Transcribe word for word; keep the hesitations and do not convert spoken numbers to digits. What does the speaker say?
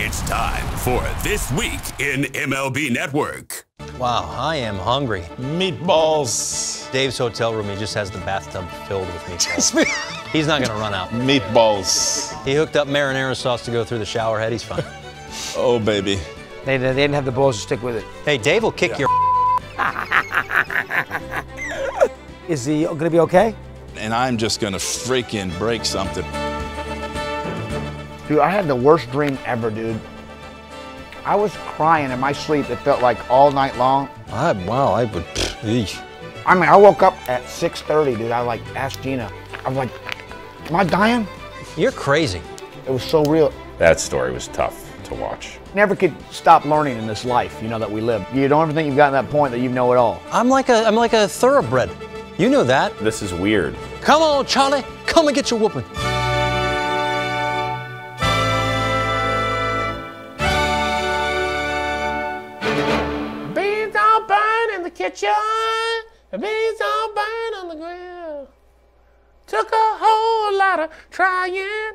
It's time for This Week in M L B Network. Wow, I am hungry. Meatballs. Dave's hotel room, he just has the bathtub filled with meatballs. He's not going to run out. Meatballs. He hooked up marinara sauce to go through the shower head. He's fine. Oh, baby. They, they didn't have the balls to stick with it. Hey, Dave will kick yeah. your Is he going to be okay? And I'm just going to freaking break something. Dude, I had the worst dream ever, dude. I was crying in my sleep, it felt like, all night long. I, wow, I would, eesh. I mean, I woke up at six thirty, dude. I like, asked Gina. I was like, am I dying? You're crazy. It was so real. That story was tough to watch. Never could stop learning in this life, you know, that we live. You don't ever think you've gotten to that point that you know it all. I'm like a, I'm like a thoroughbred. You know that. This is weird. Come on, Charlie, come and get your whooping. Kitchen, beans all burn on the grill. Took a whole lot of trying.